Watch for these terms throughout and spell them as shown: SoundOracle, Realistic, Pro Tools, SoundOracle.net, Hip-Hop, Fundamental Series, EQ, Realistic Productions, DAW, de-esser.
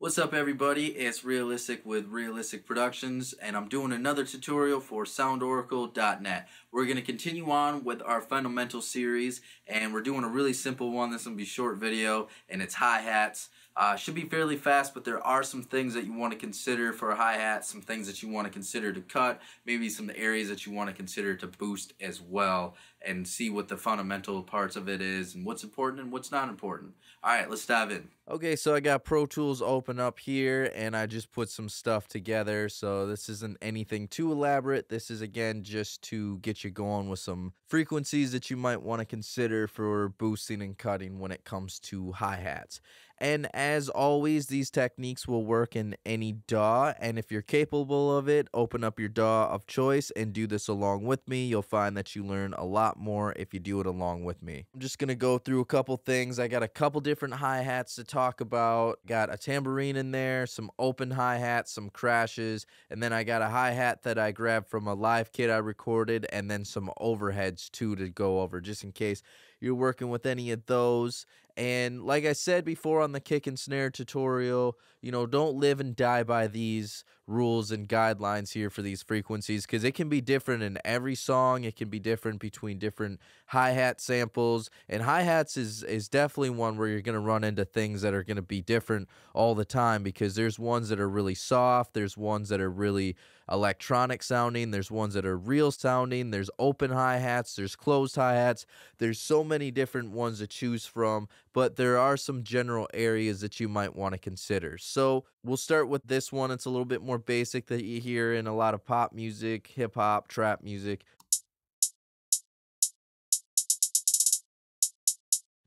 What's up everybody, it's Realistic with Realistic Productions, and I'm doing another tutorial for SoundOracle.net. We're going to continue on with our fundamental series, and we're doing a really simple one. This will be a short video, and it's hi-hats. Should be fairly fast, but there are some things that you want to consider for hi-hats, some things that you want to consider to cut, maybe some areas that you want to consider to boost as well, and see what the fundamental parts of it is and what's important and what's not important. Alright, let's dive in. Okay, so I got Pro Tools open up here, and I just put some stuff together. So this isn't anything too elaborate. This is, again, just to get you going with some frequencies that you might want to consider for boosting and cutting when it comes to hi-hats. And as always, these techniques will work in any DAW, and if you're capable of it, open up your DAW of choice and do this along with me. You'll find that you learn a lot more if you do it along with me. I'm just going to go through a couple things. I got a couple different hi-hats to talk about. Got a tambourine in there, some open hi-hats, some crashes, and then I got a hi-hat that I grabbed from a live kit I recorded, and then some overheads too to go over, just in case you're working with any of those. And like I said before on the kick and snare tutorial, you know, don't live and die by these rules and guidelines here for these frequencies, because it can be different in every song. It can be different between different hi-hat samples, and hi-hats is definitely one where you're going to run into things that are going to be different all the time, because there's ones that are really soft, there's ones that are really electronic sounding, there's ones that are real sounding, there's open hi-hats, there's closed hi-hats, there's so many different ones to choose from, but there are some general areas that you might want to consider. So we'll start with this one. It's a little bit more basic that you hear in a lot of pop music, hip hop, trap music.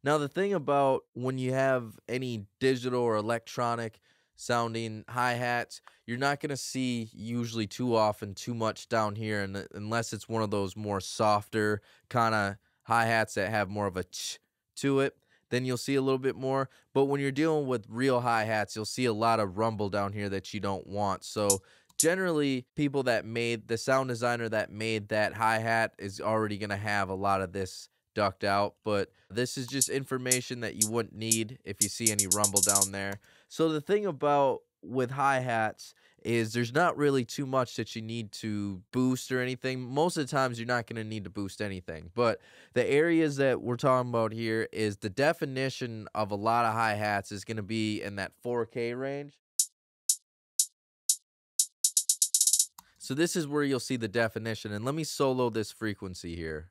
Now the thing about when you have any digital or electronic sounding hi-hats, you're not going to see usually too often too much down here, and unless it's one of those more softer kind of hi-hats that have more of a ch to it, then you'll see a little bit more. But when you're dealing with real hi-hats, you'll see a lot of rumble down here that you don't want. So generally, people that made, the sound designer that made that hi-hat is already going to have a lot of this ducked out, but this is just information that you wouldn't need if you see any rumble down there. So the thing about with hi-hats is there's not really too much that you need to boost or anything. Most of the times you're not going to need to boost anything, but the areas that we're talking about here is the definition of a lot of hi-hats is going to be in that 4K range. So this is where you'll see the definition, and let me solo this frequency here.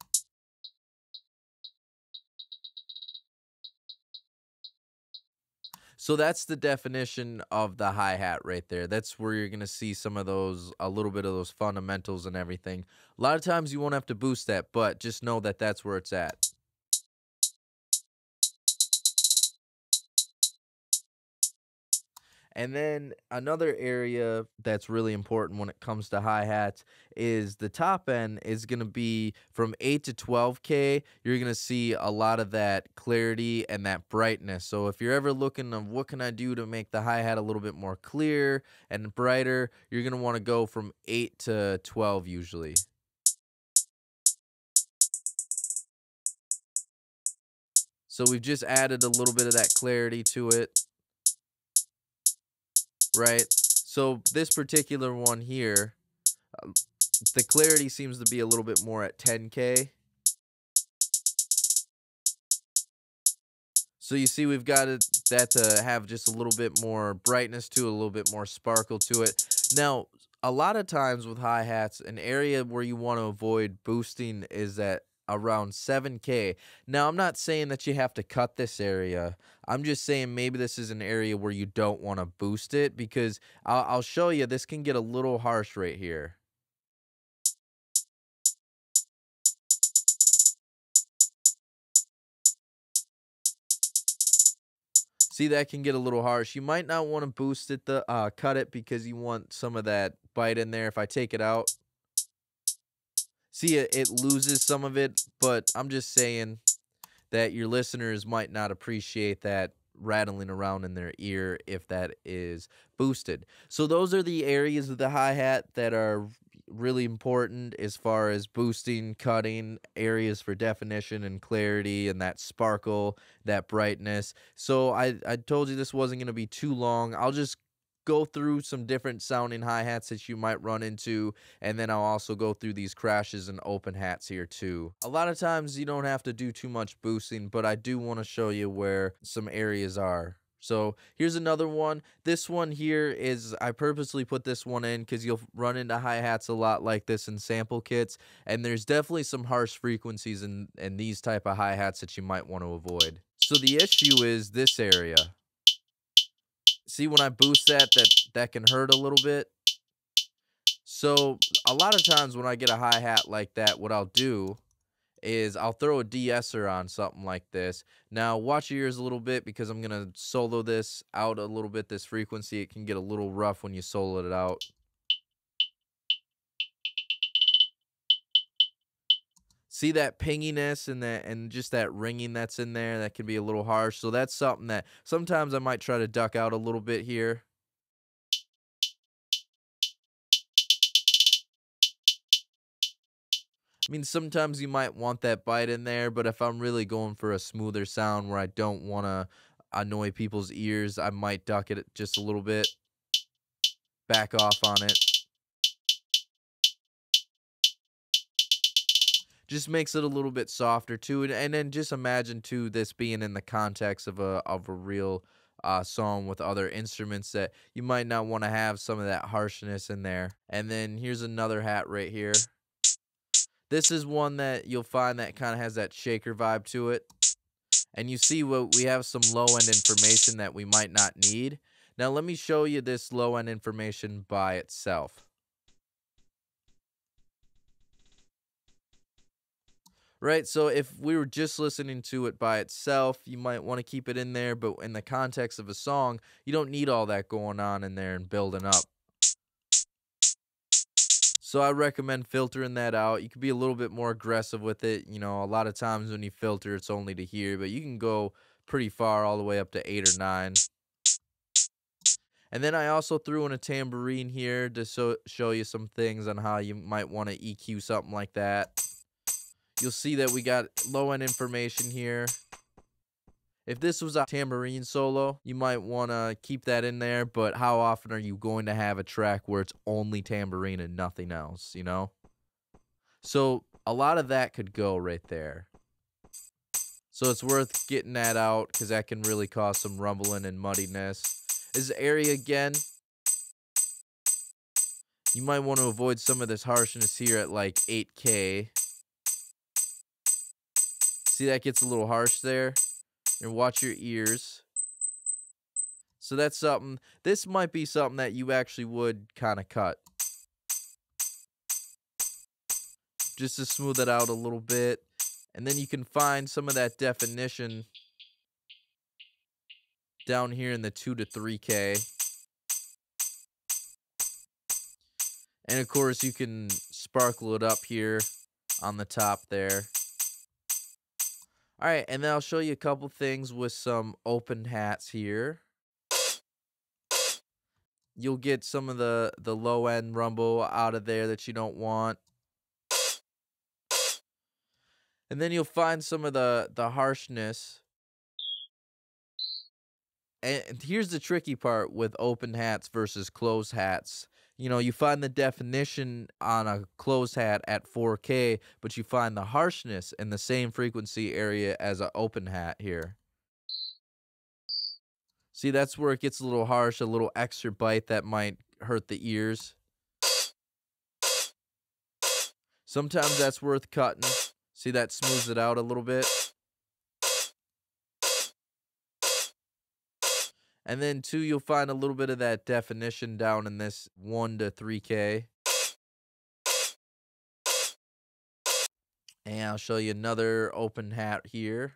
So that's the definition of the hi-hat right there. That's where you're going to see some of those, a little bit of those fundamentals and everything. A lot of times you won't have to boost that, but just know that that's where it's at. And then another area that's really important when it comes to hi-hats is the top end is going to be from 8 to 12K. You're going to see a lot of that clarity and that brightness. So if you're ever looking of what can I do to make the hi-hat a little bit more clear and brighter, you're going to want to go from 8 to 12 usually. So we've just added a little bit of that clarity to it. Right, so this particular one here, the clarity seems to be a little bit more at 10K. So you see we've got it, that to have just a little bit more brightness to it, a little bit more sparkle to it. Now, a lot of times with hi-hats, an area where you want to avoid boosting is that around 7K. Now, I'm not saying that you have to cut this area. I'm just saying maybe this is an area where you don't want to boost it, because I'll show you this can get a little harsh right here. See, that can get a little harsh. You might not want to boost it, cut it, because you want some of that bite in there. If I take it out, see, it loses some of it, but I'm just saying that your listeners might not appreciate that rattling around in their ear if that is boosted. So those are the areas of the hi-hat that are really important as far as boosting, cutting, areas for definition and clarity and that sparkle, that brightness. So I told you this wasn't going to be too long. I'll just go through some different sounding hi-hats that you might run into, and then I'll also go through these crashes and open hats here too. A lot of times you don't have to do too much boosting, but I do want to show you where some areas are. So here's another one. This one here is, I purposely put this one in because you'll run into hi-hats a lot like this in sample kits, and there's definitely some harsh frequencies in these type of hi-hats that you might want to avoid. So the issue is this area. See, when I boost that can hurt a little bit. So a lot of times when I get a hi-hat like that, what I'll do is I'll throw a de-esser on something like this. Now watch your ears a little bit because I'm gonna solo this out a little bit, this frequency. It can get a little rough when you solo it out. See that pinginess and just that ringing that's in there? That can be a little harsh. So that's something that sometimes I might try to duck out a little bit here. I mean, sometimes you might want that bite in there, but if I'm really going for a smoother sound where I don't want to annoy people's ears, I might duck it just a little bit, back off on it. Just makes it a little bit softer too, and then just imagine too this being in the context of a real song with other instruments that you might not want to have some of that harshness in there. And then here's another hat right here. This is one that you'll find that kind of has that shaker vibe to it, and you see what we have, some low end information that we might not need. Now let me show you this low end information by itself. Right, so if we were just listening to it by itself, you might want to keep it in there, but in the context of a song, you don't need all that going on in there and building up. So I recommend filtering that out. You can be a little bit more aggressive with it. You know, a lot of times when you filter, it's only to here, but you can go pretty far, all the way up to 8 or 9. And then I also threw in a tambourine here to show you some things on how you might want to EQ something like that. You'll see that we got low-end information here. If this was a tambourine solo, you might want to keep that in there, but how often are you going to have a track where it's only tambourine and nothing else, you know? So a lot of that could go right there. So it's worth getting that out because that can really cause some rumbling and muddiness. This area again, you might want to avoid some of this harshness here at like 8K. See, that gets a little harsh there, and watch your ears. So that's something, this might be something that you actually would kind of cut, just to smooth it out a little bit, and then you can find some of that definition down here in the 2 to 3K. And of course you can sparkle it up here on the top there. All right, and then I'll show you a couple things with some open hats here. You'll get some of the low-end rumble out of there that you don't want. And then you'll find some of the harshness. And here's the tricky part with open hats versus closed hats. You know, you find the definition on a closed hat at 4K, but you find the harshness in the same frequency area as an open hat here. See, that's where it gets a little harsh, a little extra bite that might hurt the ears. Sometimes that's worth cutting. See, that smooths it out a little bit. And then, too, you'll find a little bit of that definition down in this 1 to 3K. And I'll show you another open hat here.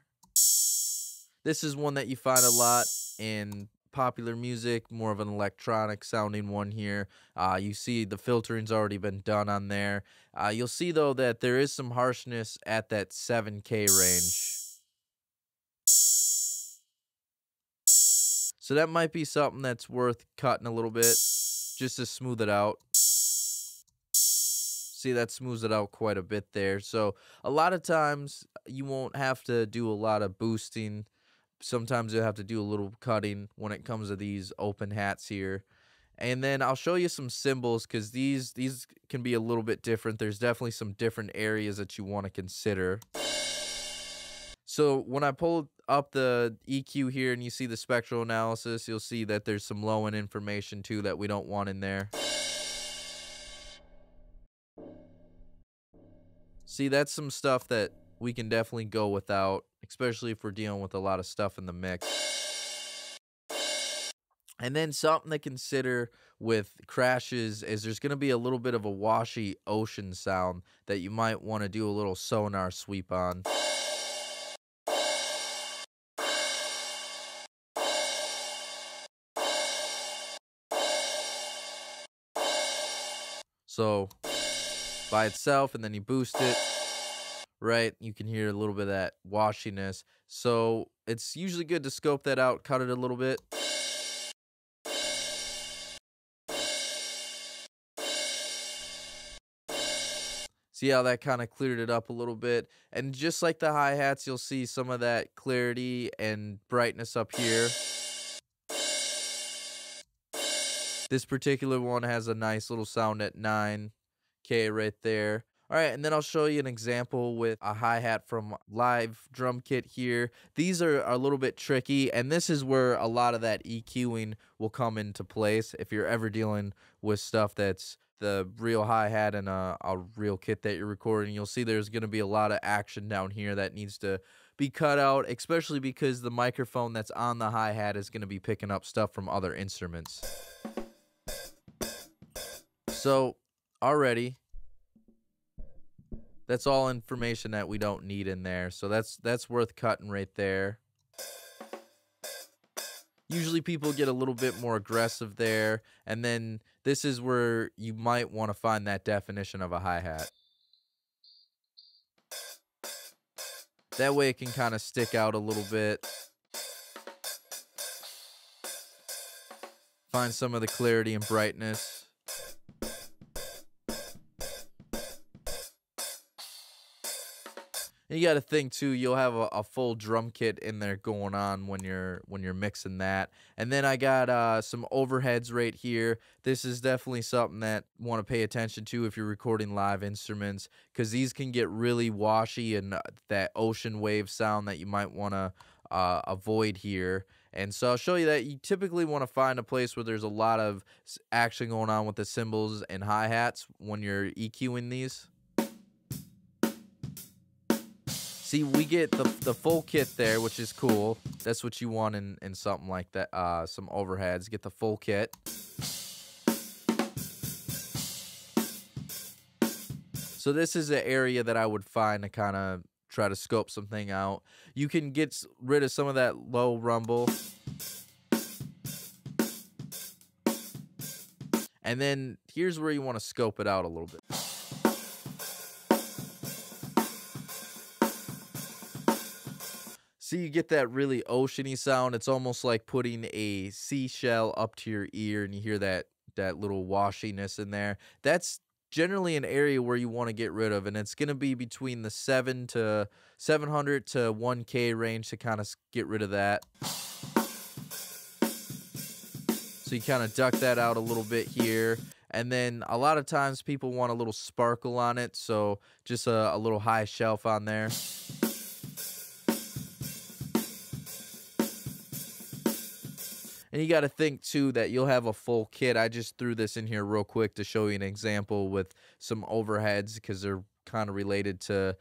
This is one that you find a lot in popular music, more of an electronic sounding one here. You see the filtering's already been done on there. You'll see, though, that there is some harshness at that 7K range. So that might be something that's worth cutting a little bit just to smooth it out. See, that smooths it out quite a bit there. So a lot of times you won't have to do a lot of boosting. Sometimes you'll have to do a little cutting when it comes to these open hats here. And then I'll show you some symbols, because these can be a little bit different. There's definitely some different areas that you want to consider. So when I pull up the EQ here and you see the spectral analysis, you'll see that there's some low-end information too that we don't want in there. See, that's some stuff that we can definitely go without, especially if we're dealing with a lot of stuff in the mix. And then something to consider with crashes is there's going to be a little bit of a washy ocean sound that you might want to do a little sonar sweep on. So by itself, and then you boost it, right? You can hear a little bit of that washiness. So it's usually good to scope that out, cut it a little bit. See how that kind of cleared it up a little bit? And just like the hi-hats, you'll see some of that clarity and brightness up here. This particular one has a nice little sound at 9K right there. All right, and then I'll show you an example with a hi-hat from Live Drum Kit here. These are a little bit tricky, and this is where a lot of that EQing will come into place if you're ever dealing with stuff that's the real hi-hat and a real kit that you're recording. You'll see there's going to be a lot of action down here that needs to be cut out, especially because the microphone that's on the hi-hat is going to be picking up stuff from other instruments. So already, that's all information that we don't need in there. So that's worth cutting right there. Usually people get a little bit more aggressive there. And then this is where you might want to find that definition of a hi-hat. That way it can kind of stick out a little bit. Find some of the clarity and brightness. You got to think too, you'll have a full drum kit in there going on when you're mixing that. And then I got some overheads right here. This is definitely something that you want to pay attention to if you're recording live instruments, because these can get really washy and that ocean wave sound that you might want to avoid here. And so I'll show you that you typically want to find a place where there's a lot of action going on with the cymbals and hi-hats when you're EQing these. See, we get the full kit there, which is cool. That's what you want in something like that, some overheads. Get the full kit. So this is an area that I would find to kind of try to scope something out. You can get rid of some of that low rumble. And then here's where you want to scope it out a little bit. So you get that really oceany sound. It's almost like putting a seashell up to your ear, and you hear that little washiness in there. That's generally an area where you want to get rid of, and it's going to be between the 700 to 1K range to kind of get rid of that. So you kind of duck that out a little bit here. And then a lot of times people want a little sparkle on it, so just a little high shelf on there. And you got to think too that you'll have a full kit. I just threw this in here real quick to show you an example with some overheads, because they're kind of related to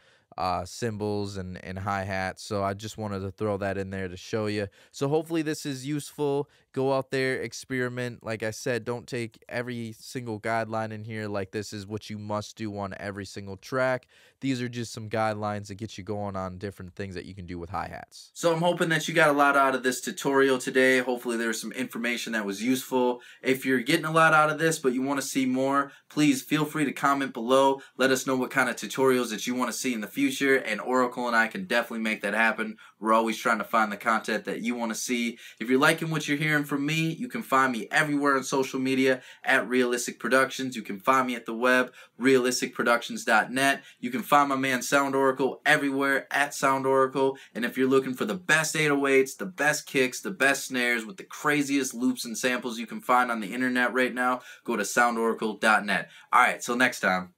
cymbals and hi-hats. So I just wanted to throw that in there to show you. So hopefully this is useful. Go out there, experiment. Like I said, don't take every single guideline in here like this is what you must do on every single track. These are just some guidelines that get you going on different things that you can do with hi-hats. So I'm hoping that you got a lot out of this tutorial today. Hopefully there was some information that was useful. If you're getting a lot out of this but you want to see more, please feel free to comment below. Let us know what kind of tutorials that you want to see in the future. future, and Oracle and I can definitely make that happen. We're always trying to find the content that you want to see. If you're liking what you're hearing from me, you can find me everywhere on social media at Realistic Productions. You can find me at the web, realisticproductions.net. You can find my man Sound Oracle everywhere at Sound Oracle. And if you're looking for the best 808s, the best kicks, the best snares with the craziest loops and samples you can find on the internet right now, go to SoundOracle.net. Alright, till next time.